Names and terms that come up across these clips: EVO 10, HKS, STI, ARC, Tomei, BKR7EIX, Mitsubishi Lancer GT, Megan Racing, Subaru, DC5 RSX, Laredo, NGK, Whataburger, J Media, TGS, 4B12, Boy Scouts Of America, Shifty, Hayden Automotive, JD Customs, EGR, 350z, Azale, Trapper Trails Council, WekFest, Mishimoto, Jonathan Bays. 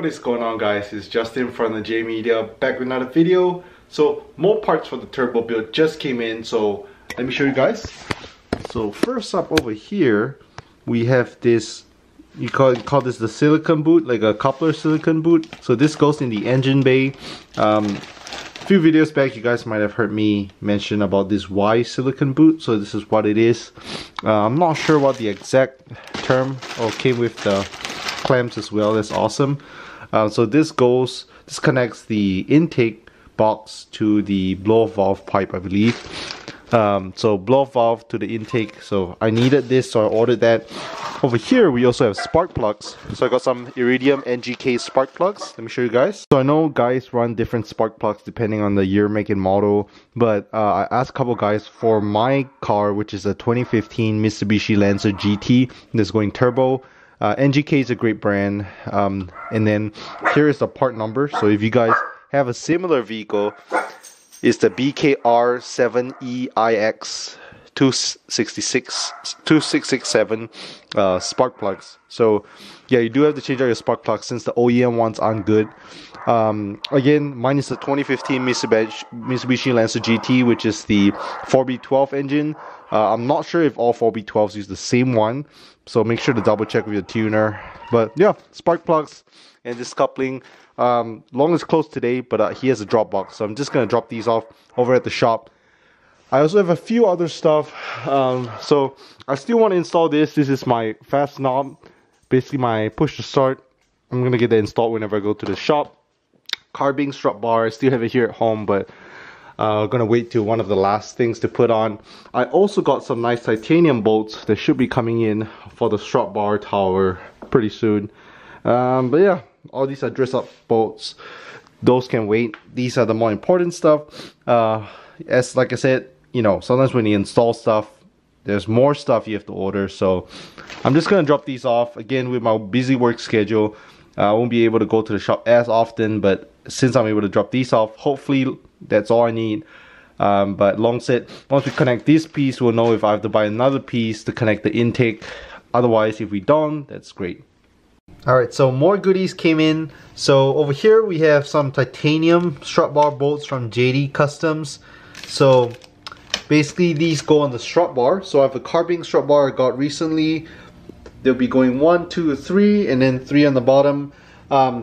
What is going on, guys? It's Justin from the J Media back with another video. So more parts for the turbo build just came in, so let me show you guys. So first up over here we have this, you call this the silicone boot, like a coupler silicone boot. So this goes in the engine bay. A few videos back you guys might have heard me mention about this Y silicone boot, so this is what it is. I'm not sure what the exact term came with the clamps as well. That's awesome. So this connects the intake box to the blow-off valve pipe, I believe. So blow-off valve to the intake. So I needed this, so I ordered that. Over here we also have spark plugs. So I got some iridium NGK spark plugs. Let me show you guys. So I know guys run different spark plugs depending on the year, make, and model, but I asked a couple guys for my car, which is a 2015 Mitsubishi Lancer GT that's going turbo. NGK is a great brand, and then here is the part number. So if you guys have a similar vehicle, it's the BKR7EIX 2667 spark plugs. So yeah, you do have to change out your spark plugs since the OEM ones aren't good. Again, mine is the 2015 Mitsubishi Lancer GT, which is the 4B12 engine. I'm not sure if all 4B12s use the same one, so make sure to double check with your tuner. But yeah, spark plugs and this coupling. Long is closed today, but he has a drop box, so I'm just gonna drop these off over at the shop. I also have a few other stuff. So I still want to install this. This is my fast knob, basically my push to start. I'm gonna get that installed whenever I go to the shop. Carbing strut bar, I still have it here at home, but gonna wait till one of the last things to put on. I also got some nice titanium bolts that should be coming in for the strut bar tower pretty soon. But yeah, all these are dress up bolts. Those can wait. These are the more important stuff. As like I said, you know, sometimes when you install stuff, there's more stuff you have to order. So I'm just gonna drop these off. Again, with my busy work schedule, I won't be able to go to the shop as often, but since I'm able to drop these off, hopefully that's all I need. But Long said once we connect this piece, we'll know if I have to buy another piece to connect the intake. Otherwise, if we don't, that's great. Alright, so more goodies came in. So over here we have some titanium strut bar bolts from JD Customs. So basically these go on the strut bar. So I have a carbing strut bar I got recently. They'll be going 1, 2, 3 and then 3 on the bottom.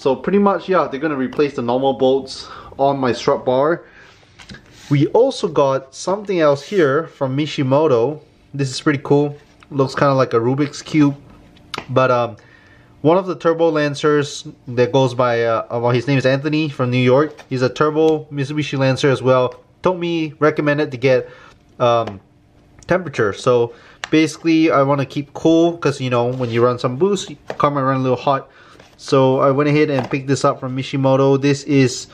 So pretty much, yeah, they're gonna replace the normal bolts on my strut bar. We also got something else here from Mishimoto. This is pretty cool. Looks kind of like a Rubik's Cube, but one of the turbo Lancers that goes by well, his name is Anthony from New York. He's a turbo Mitsubishi Lancer as well. Tomei recommended to get temperature. So basically I want to keep cool because, you know, when you run some boost, your car might run a little hot. So I went ahead and picked this up from Mishimoto. This is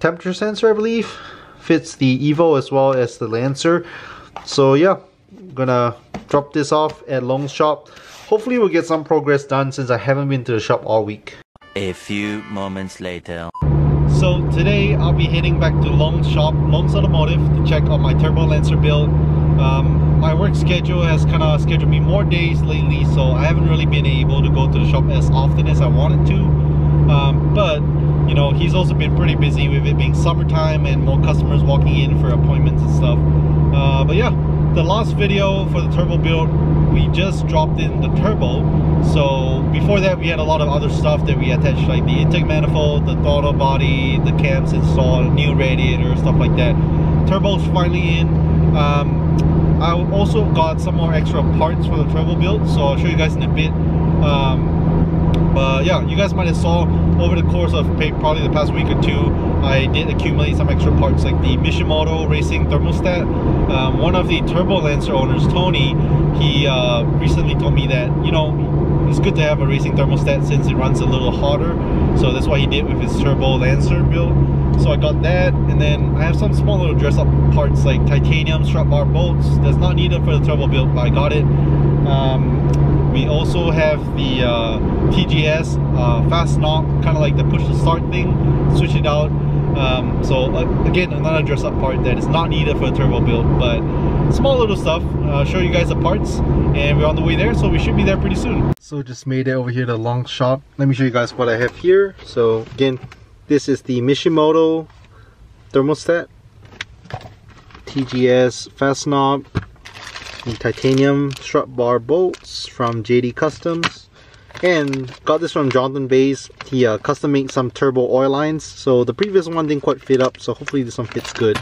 temperature sensor, I believe. Fits the EVO as well as the Lancer. So yeah, I'm gonna drop this off at Long's shop. Hopefully we'll get some progress done since I haven't been to the shop all week. A few moments later. So today I'll be heading back to Long's shop, Long's Automotive, to check on my turbo Lancer build. My work schedule has kind of scheduled me more days lately, so I haven't really been able to go to the shop as often as I wanted to. But you know, he's also been pretty busy with it being summertime and more customers walking in for appointments and stuff. But yeah, the last video for the turbo build, we just dropped in the turbo. So before that we had a lot of other stuff that we attached, like the intake manifold, the throttle body, the cams installed, new radiator, stuff like that. Turbo's finally in. I also got some more extra parts for the turbo build, so I'll show you guys in a bit. But yeah, you guys might have saw over the course of probably the past week or two, I did accumulate some extra parts like the Mishimoto Racing thermostat. One of the turbo Lancer owners, Tony, he recently told me that, you know, it's good to have a racing thermostat since it runs a little hotter. So that's what he did with his turbo Lancer build. So I got that, and then I have some small little dress up parts like titanium strut bar bolts. That's not needed for the turbo build, but I got it. We also have the TGS fast knob, kind of like the push to start thing, switch it out. Again, another dress up part that is not needed for a turbo build, but small little stuff. Show you guys the parts, and we're on the way there, so we should be there pretty soon. So just made it over here to the long shop. Let me show you guys what I have here. So again, this is the Mishimoto thermostat, TGS fast knob, and titanium strut bar bolts from JD Customs. And got this from Jonathan Bays. He custom made some turbo oil lines, so the previous one didn't quite fit up, so hopefully this one fits good.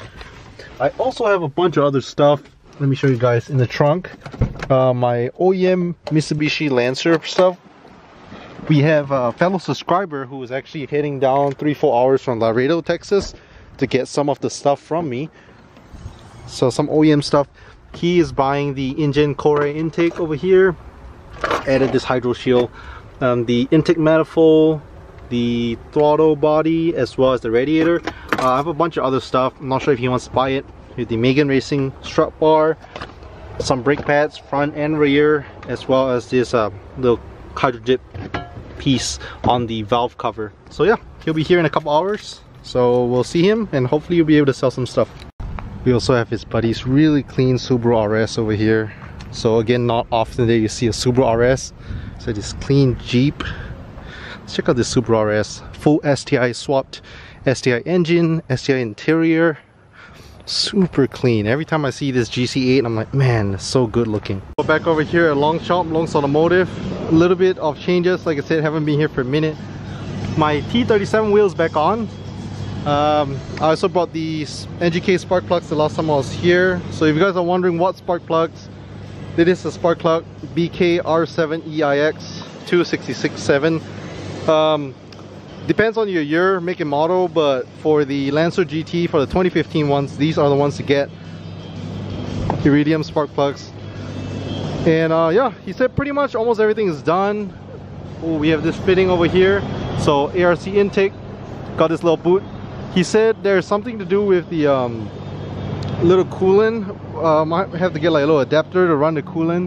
I also have a bunch of other stuff. Let me show you guys in the trunk. My OEM Mitsubishi Lancer stuff. We have a fellow subscriber who is actually heading down 3-4 hours from Laredo, Texas to get some of the stuff from me. So some OEM stuff. He is buying the engine core intake over here. Added this hydro shield, the intake manifold, the throttle body, as well as the radiator. I have a bunch of other stuff. I'm not sure if he wants to buy it. Here's the Megan Racing strut bar, some brake pads front and rear, as well as this little hydro dip piece on the valve cover. So yeah, he'll be here in a couple hours, so we'll see him and hopefully you'll be able to sell some stuff. We also have his buddy's really clean Subaru RS over here. So again, not often that you see a Subaru RS. So this clean Jeep. Let's check out this Subaru RS. Full STI swapped, STI engine, STI interior. Super clean. Every time I see this GC8, I'm like, man, it's so good looking. So back over here at Long Shop, Long's Automotive. A little bit of changes. Like I said, haven't been here for a minute. My T37 wheel's back on. I also bought these NGK spark plugs the last time I was here. So if you guys are wondering what spark plugs, it is a spark plug BKR7EIX 2667. Depends on your year, make and model, but for the Lancer GT, for the 2015 ones, these are the ones to get. Iridium spark plugs. And yeah, he said pretty much almost everything is done. Ooh, we have this fitting over here. So ARC intake, got this little boot. He said there's something to do with the little coolant. Might have to get like a little adapter to run the coolant.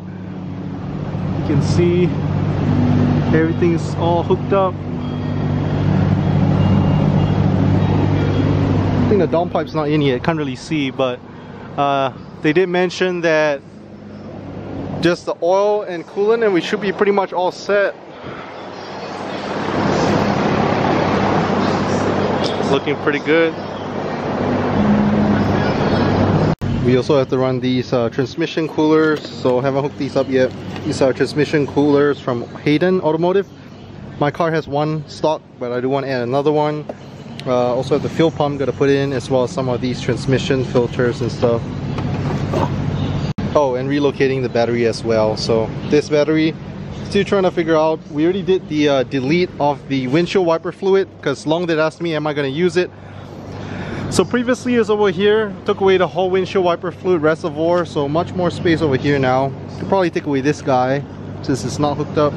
You can see everything's all hooked up. I think the downpipe's not in yet, can't really see, but they did mention that just the oil and coolant and we should be pretty much all set. Looking pretty good. We also have to run these transmission coolers, so haven't hooked these up yet. These are transmission coolers from Hayden Automotive. My car has one stock, but I do want to add another one. Also have the fuel pump got to put in, as well as some of these transmission filters and stuff. Oh, and relocating the battery as well. So this battery, still trying to figure out. We already did the delete of the windshield wiper fluid because Long did ask me, am I going to use it? So previously it was over here, took away the whole windshield wiper fluid reservoir, so much more space over here now. Could probably take away this guy since it's not hooked up.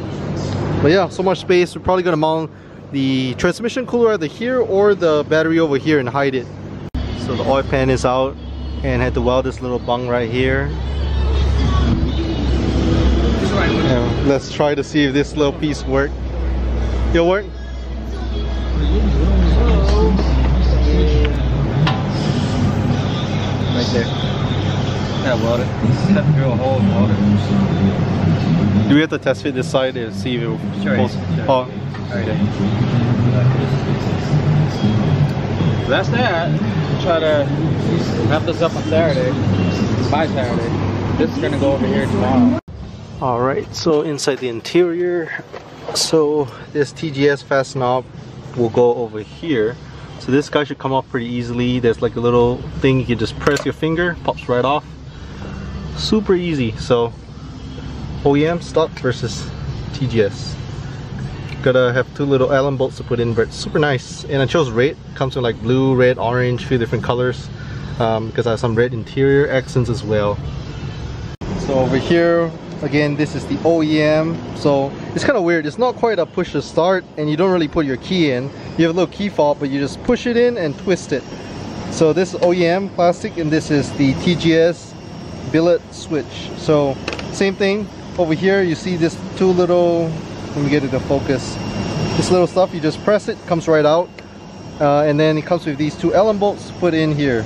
But yeah, so much space. We're probably gonna mount the transmission cooler either here or the battery over here and hide it. So the oil pan is out and had to weld this little bung right here. And let's try to see if this little piece works. It'll work? Right there. Yeah, weld it. Have to drill a hole and weld it. Do we have to test fit this side and see if it will hold? Sure. Oh. Alright. So that's that. We'll try to wrap this up on Saturday. By Saturday. This is going to go over here tomorrow. Alright, so inside the interior. So this TGS fast knob will go over here. So this guy should come off pretty easily. There's like a little thing you can just press your finger, pops right off. Super easy. So OEM stock versus TGS. Gotta have two little Allen bolts to put in, but super nice. And I chose red. Comes in like blue, red, orange, a few different colors. Because I have some red interior accents as well. So over here, again, this is the OEM. So it's kind of weird. It's not quite a push to start and you don't really put your key in. You have a little key fob, but you just push it in and twist it. So this is OEM plastic and this is the TGS billet switch. So same thing over here. You see this two little, let me get it to focus. This little stuff, you just press it, comes right out. and then it comes with these two Allen bolts put in here.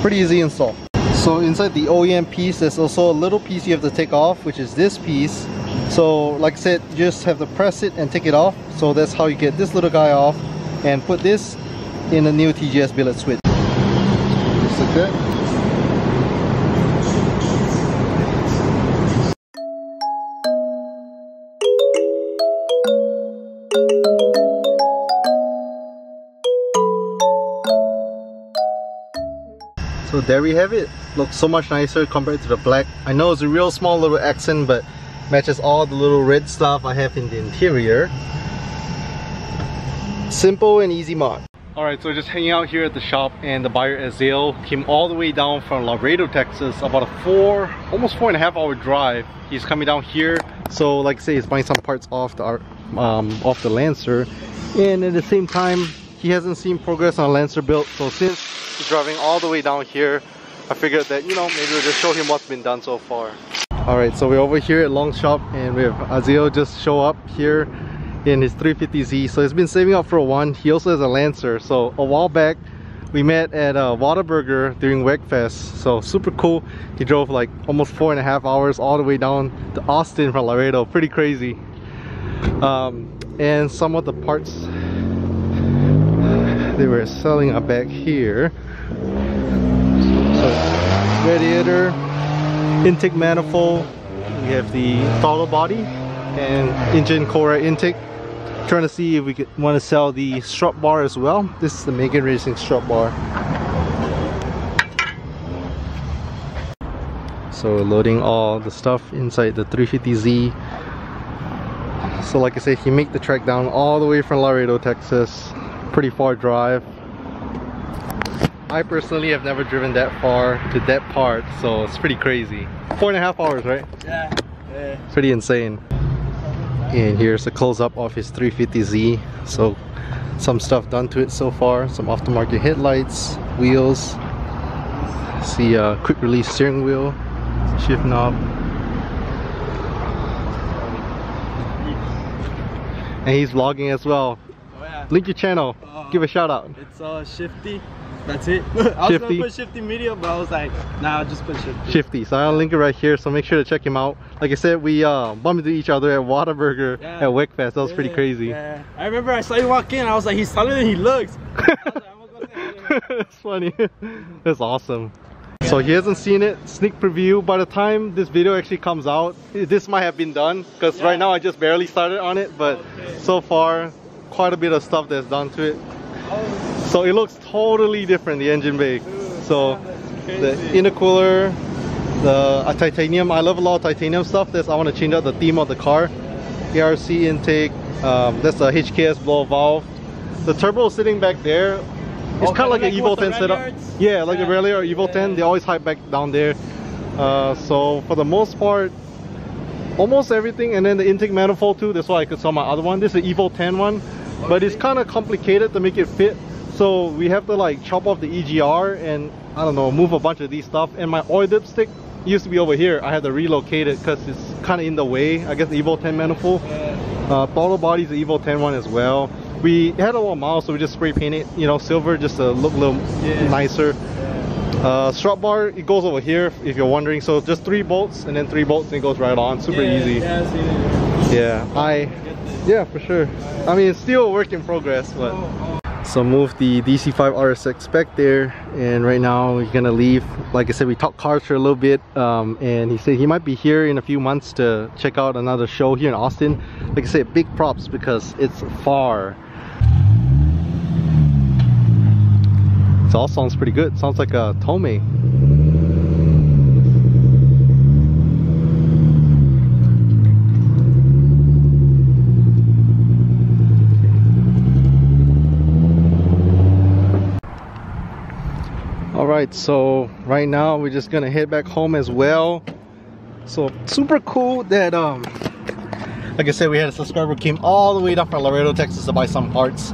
Pretty easy install. So inside the OEM piece, there's also a little piece you have to take off, which is this piece. So like I said, you just have to press it and take it off. So that's how you get this little guy off and put this in a new TGS billet switch. Just like that. So there we have it. Looks so much nicer compared to the black. I know it's a real small little accent, but matches all the little red stuff I have in the interior. Simple and easy mod. Alright, so just hanging out here at the shop, and the buyer Azale came all the way down from Laredo, Texas, about a almost four and a half hour drive. He's coming down here. So like I say, he's buying some parts off the Lancer, and at the same time he hasn't seen progress on Lancer build. So since he's driving all the way down here, I figured that, you know, maybe we'll just show him what's been done so far. Alright, so we're over here at Long Shop, and we have Azale just show up here in his 350Z. So he's been saving up for one. He also has a Lancer. So a while back we met at Whataburger during WekFest. So super cool. He drove like almost 4.5 hours all the way down to Austin from Laredo. Pretty crazy. And some of the parts they were selling are back here. So radiator, intake manifold, we have the throttle body and engine core intake. Trying to see if we could want to sell the strut bar as well. This is the Megan Racing strut bar. So loading all the stuff inside the 350Z. So like I said, he made the trek down all the way from Laredo, Texas. Pretty far drive. I personally have never driven that far to that part, so it's pretty crazy. 4.5 hours, right? Yeah. Yeah. Pretty insane. And here's a close-up of his 350Z. So some stuff done to it so far. Some aftermarket headlights, wheels. See a quick release steering wheel, shift knob. And he's vlogging as well. Oh, yeah. Link your channel. Give a shout out. It's Shifty. That's it. I was gonna put Shifty Media, but I was like, nah, I'll just put Shifty. Shifty. So I'll link it right here. So make sure to check him out. Like I said, we bumped into each other at Whataburger at WekFest. That was pretty crazy. Yeah. I remember I saw you walk in. I was like, he's taller than he looks. That's funny. That's awesome. Yeah. So he hasn't seen it. Sneak preview. By the time this video actually comes out, this might have been done, because right now I just barely started on it. But so far, quite a bit of stuff that's done to it. So it looks totally different, the engine bay. So the intercooler, the titanium. I love a lot of titanium stuff. That's, I want to change out the theme of the car. ARC intake. That's the HKS blow valve. The turbo is sitting back there. It's kind of like an EVO 10 setup. Yeah, like the rally or EVO 10. They always hide back down there. So for the most part, almost everything. And then the intake manifold too. That's why I could sell my other one. This is the EVO 10 one. But it's kind of complicated to make it fit, so we have to like chop off the EGR and I don't know, move a bunch of these stuff. And my oil dipstick used to be over here. I had to relocate it because it's kind of in the way. I guess the EVO 10 manifold. Throttle body is the EVO 10 one as well. We had a lot of miles, so we just spray paint it, you know, silver just to look a little nicer. Strut bar, it goes over here if you're wondering. So just 3 bolts and then 3 bolts and it goes right on. Super easy. Yeah, for sure. I mean, it's still a work in progress, but... So moved the DC5 RSX back there, and right now we're gonna leave. Like I said, we talked cars for a little bit, and he said he might be here in a few months to check out another show here in Austin. Like I said, big props because it's far. It all sounds pretty good. Sounds like a Tomei. Alright, so right now we're just gonna head back home as well. So super cool that like I said, we had a subscriber who came all the way down from Laredo, Texas to buy some parts.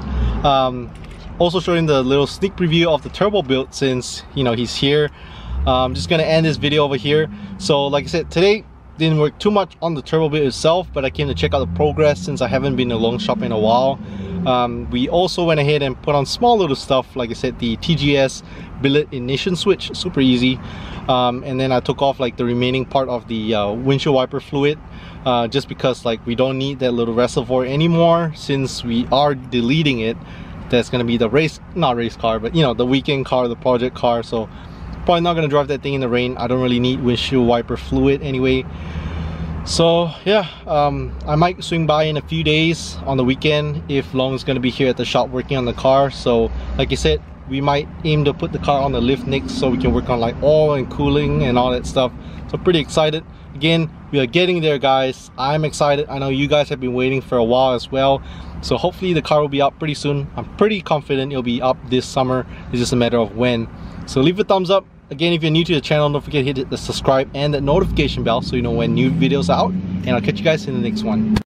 Also showing the little sneak preview of the turbo build, since you know he's here. I'm just gonna end this video over here. So like I said, today didn't work too much on the turbo build itself, but I came to check out the progress since I haven't been to Long Shop in a while. We also went ahead and put on small little stuff, like I said, the TGS billet ignition switch, super easy. And then I took off like the remaining part of the windshield wiper fluid, just because like we don't need that little reservoir anymore, since we are deleting it. That's gonna be the race, not race car, but you know, the weekend car, the project car. So probably not gonna drive that thing in the rain. I don't really need windshield wiper fluid anyway. So yeah, I might swing by in a few days on the weekend if Long is going to be here at the shop working on the car. So like I said, we might aim to put the car on the lift next so we can work on like oil and cooling and all that stuff. So pretty excited. Again, we are getting there, guys. I'm excited. I know you guys have been waiting for a while as well. So hopefully the car will be out pretty soon. I'm pretty confident it'll be up this summer. It's just a matter of when. So leave a thumbs up. Again, if you're new to the channel, don't forget to hit the subscribe and the notification bell so you know when new videos are out. And I'll catch you guys in the next one.